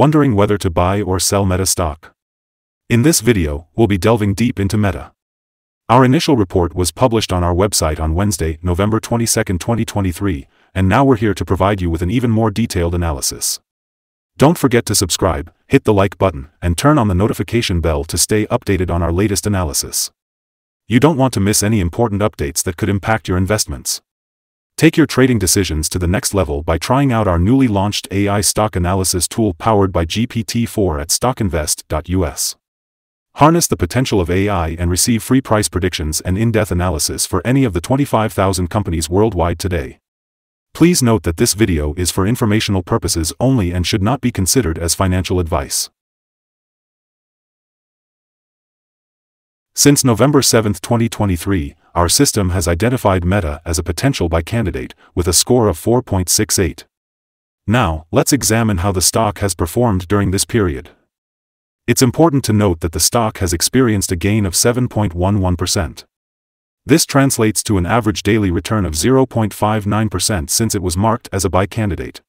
Wondering whether to buy or sell Meta stock? In this video, we'll be delving deep into Meta. Our initial report was published on our website on Wednesday, November 22, 2023, and now we're here to provide you with an even more detailed analysis. Don't forget to subscribe, hit the like button, and turn on the notification bell to stay updated on our latest analysis. You don't want to miss any important updates that could impact your investments. Take your trading decisions to the next level by trying out our newly launched AI stock analysis tool powered by GPT-4 at stockinvest.us. Harness the potential of AI and receive free price predictions and in-depth analysis for any of the 25,000 companies worldwide today. Please note that this video is for informational purposes only and should not be considered as financial advice. Since November 7, 2023, our system has identified Meta as a potential buy candidate, with a score of 4.68. Now, let's examine how the stock has performed during this period. It's important to note that the stock has experienced a gain of 7.11%. This translates to an average daily return of 0.59% since it was marked as a buy candidate.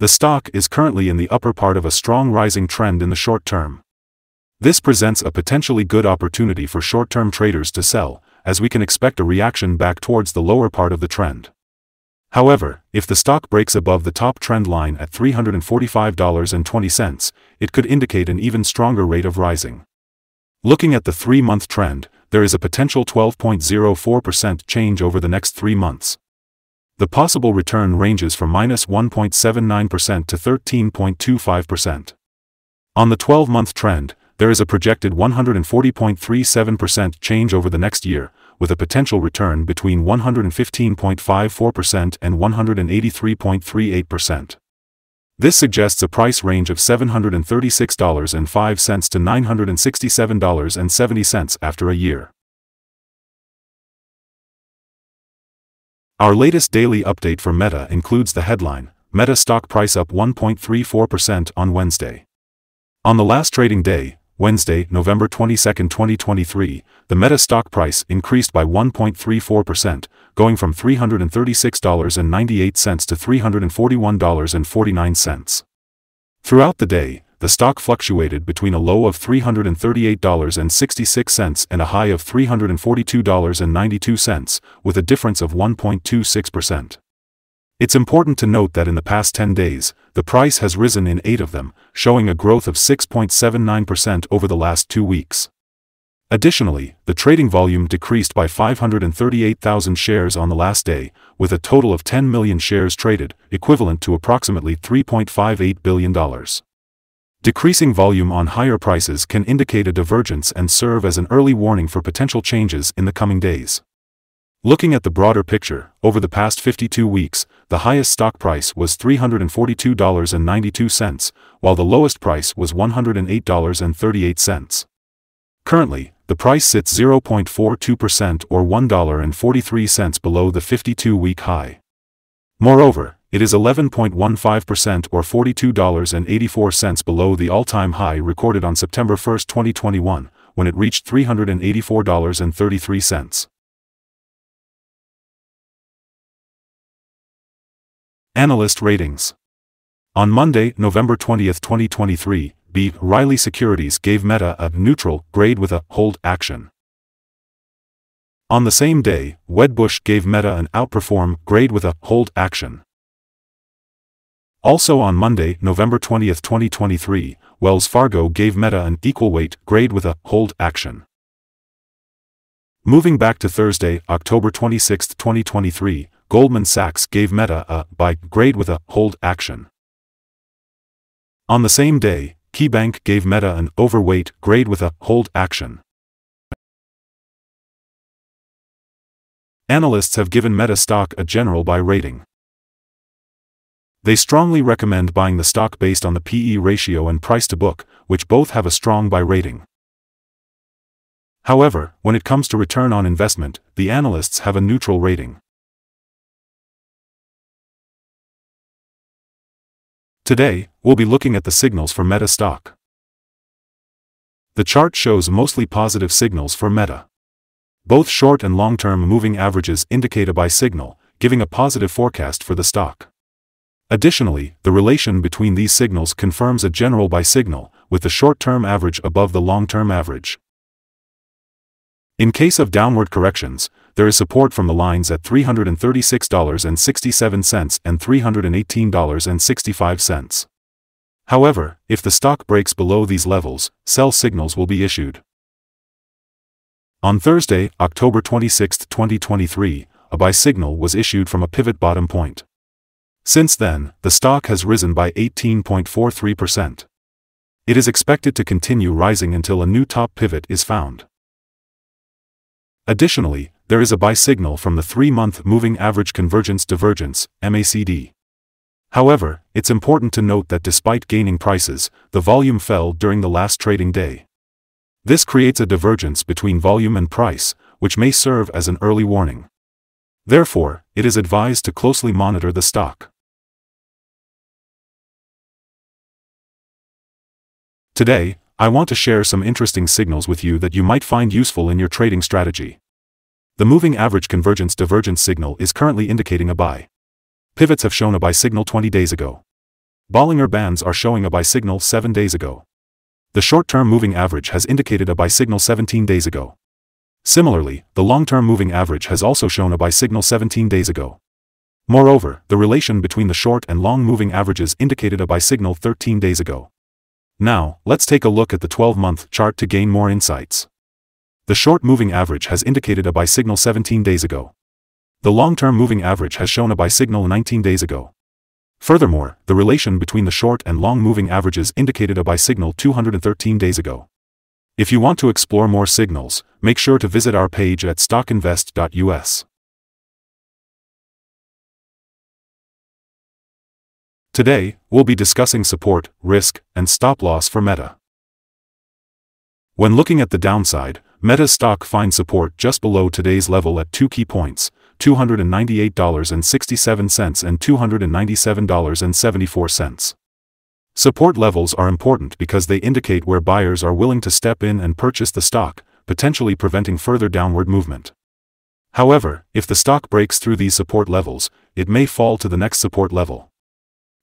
The stock is currently in the upper part of a strong rising trend in the short term. This presents a potentially good opportunity for short-term traders to sell, as we can expect a reaction back towards the lower part of the trend. However, if the stock breaks above the top trend line at $345.20, it could indicate an even stronger rate of rising. Looking at the 3-month trend, there is a potential 12.04% change over the next 3 months. The possible return ranges from -1.79% to 13.25%. On the 12-month trend, there is a projected 140.37% change over the next year, with a potential return between 115.54% and 183.38%. This suggests a price range of $736.05 to $967.70 after a year. Our latest daily update for Meta includes the headline, Meta stock price up 1.34% on Wednesday. On the last trading day, Wednesday, November 22, 2023, the Meta stock price increased by 1.34%, going from $336.98 to $341.49. Throughout the day, the stock fluctuated between a low of $338.66 and a high of $342.92, with a difference of 1.26%. It's important to note that in the past 10 days, the price has risen in 8 of them, showing a growth of 6.79% over the last 2 weeks. Additionally, the trading volume decreased by 538,000 shares on the last day, with a total of 10 million shares traded, equivalent to approximately $3.58 billion. Decreasing volume on higher prices can indicate a divergence and serve as an early warning for potential changes in the coming days. Looking at the broader picture, over the past 52 weeks, the highest stock price was $342.92, while the lowest price was $108.38. Currently, the price sits 0.42% or $1.43 below the 52-week high. Moreover, it is 11.15% or $42.84 below the all-time high recorded on September 1, 2021, when it reached $384.33. Analyst ratings. On Monday, November 20, 2023, B. Riley Securities gave Meta a neutral grade with a hold action. On the same day, Wedbush gave Meta an outperform grade with a hold action. Also on Monday, November 20, 2023, Wells Fargo gave Meta an equal weight grade with a hold action. Moving back to Thursday, October 26, 2023, Goldman Sachs gave Meta a buy grade with a hold action. On the same day, KeyBank gave Meta an overweight grade with a hold action. Analysts have given Meta stock a general buy rating. They strongly recommend buying the stock based on the PE ratio and price to book, which both have a strong buy rating. However, when it comes to return on investment, the analysts have a neutral rating. Today, we'll be looking at the signals for Meta stock. The chart shows mostly positive signals for Meta. Both short and long-term moving averages indicate a buy signal, giving a positive forecast for the stock. Additionally, the relation between these signals confirms a general buy signal, with the short-term average above the long-term average. In case of downward corrections, there is support from the lines at $336.67 and $318.65. However, if the stock breaks below these levels, sell signals will be issued. On Thursday, October 26, 2023, a buy signal was issued from a pivot bottom point. Since then, the stock has risen by 18.43%. It is expected to continue rising until a new top pivot is found. Additionally, there is a buy signal from the 3-month Moving Average Convergence Divergence, MACD. However, it's important to note that despite gaining prices, the volume fell during the last trading day. This creates a divergence between volume and price, which may serve as an early warning. Therefore, it is advised to closely monitor the stock. Today, I want to share some interesting signals with you that you might find useful in your trading strategy. The Moving Average Convergence Divergence signal is currently indicating a buy. Pivots have shown a buy signal 20 days ago. Bollinger bands are showing a buy signal 7 days ago. The short-term moving average has indicated a buy signal 17 days ago. Similarly, the long-term moving average has also shown a buy signal 17 days ago. Moreover, the relation between the short and long moving averages indicated a buy signal 13 days ago. Now, let's take a look at the 12-month chart to gain more insights. The short moving average has indicated a buy signal 17 days ago. The long-term moving average has shown a buy signal 19 days ago. Furthermore, the relation between the short and long moving averages indicated a buy signal 213 days ago. If you want to explore more signals, make sure to visit our page at stockinvest.us. Today, we'll be discussing support, risk, and stop loss for Meta. When looking at the downside, Meta's stock finds support just below today's level at two key points, $298.67 and $297.74. Support levels are important because they indicate where buyers are willing to step in and purchase the stock, potentially preventing further downward movement. However, if the stock breaks through these support levels, it may fall to the next support level.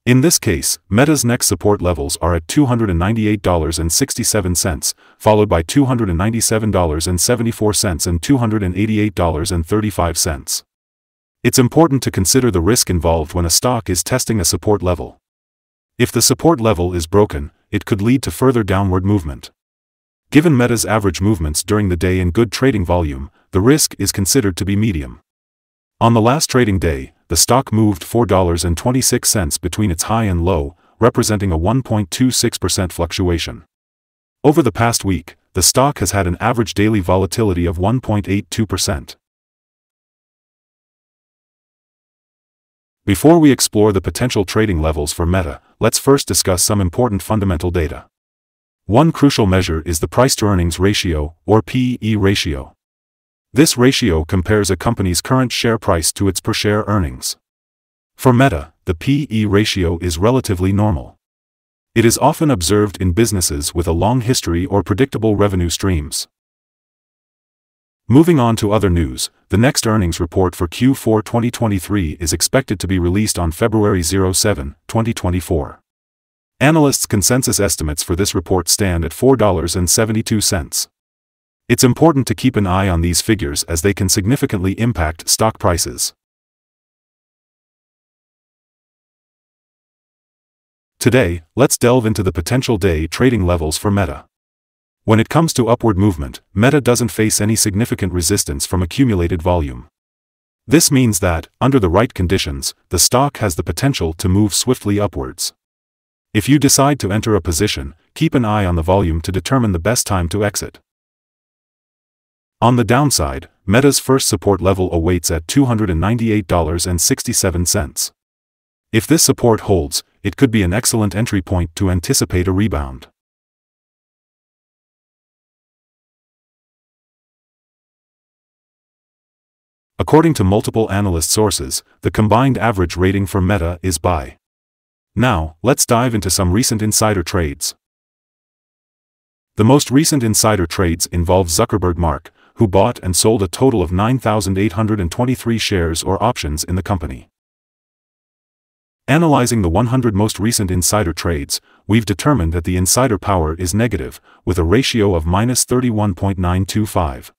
In this case, Meta's next support levels are at $298.67, followed by $297.74 and $288.35. It's important to consider the risk involved when a stock is testing a support level. If the support level is broken, it could lead to further downward movement. Given Meta's average movements during the day and good trading volume, the risk is considered to be medium. On the last trading day, the stock moved $4.26 between its high and low, representing a 1.26% fluctuation. Over the past week, the stock has had an average daily volatility of 1.82%. Before we explore the potential trading levels for Meta, let's first discuss some important fundamental data. One crucial measure is the price-to-earnings ratio, or P/E ratio. This ratio compares a company's current share price to its per-share earnings. For Meta, the P/E ratio is relatively normal. It is often observed in businesses with a long history or predictable revenue streams. Moving on to other news, the next earnings report for Q4 2023 is expected to be released on February 07, 2024. Analysts' consensus estimates for this report stand at $4.72. It's important to keep an eye on these figures as they can significantly impact stock prices. Today, let's delve into the potential day trading levels for Meta. When it comes to upward movement, Meta doesn't face any significant resistance from accumulated volume. This means that, under the right conditions, the stock has the potential to move swiftly upwards. If you decide to enter a position, keep an eye on the volume to determine the best time to exit. On the downside, Meta's first support level awaits at $298.67. If this support holds, it could be an excellent entry point to anticipate a rebound. According to multiple analyst sources, the combined average rating for Meta is buy. Now, let's dive into some recent insider trades. The most recent insider trades involve Zuckerberg Mark who bought and sold a total of 9,823 shares or options in the company. Analyzing the 100 most recent insider trades, we've determined that the insider power is negative, with a ratio of -31.925.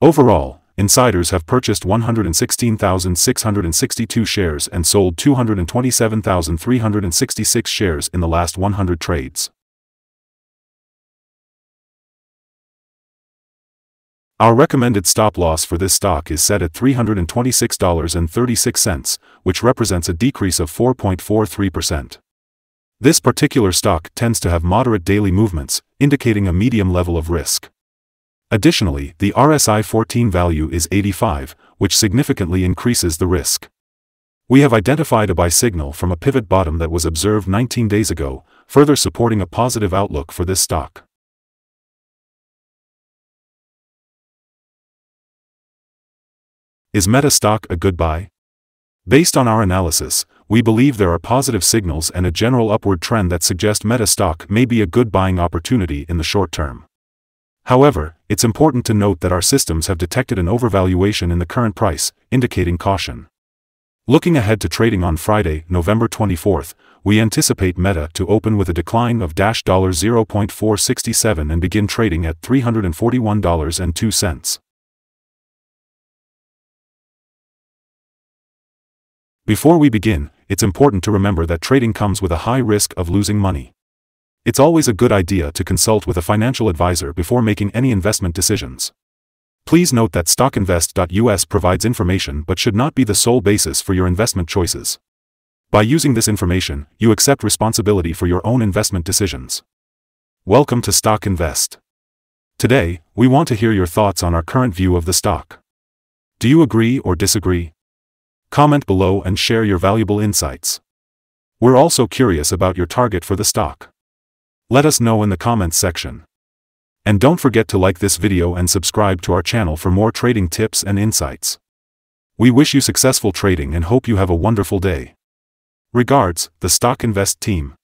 Overall, insiders have purchased 116,662 shares and sold 227,366 shares in the last 100 trades. Our recommended stop loss for this stock is set at $326.36, which represents a decrease of 4.43%. This particular stock tends to have moderate daily movements, indicating a medium level of risk. Additionally, the RSI 14 value is 85, which significantly increases the risk. We have identified a buy signal from a pivot bottom that was observed 19 days ago, further supporting a positive outlook for this stock. Is Meta stock a good buy? Based on our analysis, we believe there are positive signals and a general upward trend that suggest Meta stock may be a good buying opportunity in the short term. However, it's important to note that our systems have detected an overvaluation in the current price, indicating caution. Looking ahead to trading on Friday, November 24th, we anticipate Meta to open with a decline of $0.467 and begin trading at $341.02. Before we begin, it's important to remember that trading comes with a high risk of losing money. It's always a good idea to consult with a financial advisor before making any investment decisions. Please note that stockinvest.us provides information but should not be the sole basis for your investment choices. By using this information, you accept responsibility for your own investment decisions. Welcome to Stock Invest. Today, we want to hear your thoughts on our current view of the stock. Do you agree or disagree? Comment below and share your valuable insights. We're also curious about your target for the stock. Let us know in the comments section. And don't forget to like this video and subscribe to our channel for more trading tips and insights. We wish you successful trading and hope you have a wonderful day. Regards, the Stock Invest team.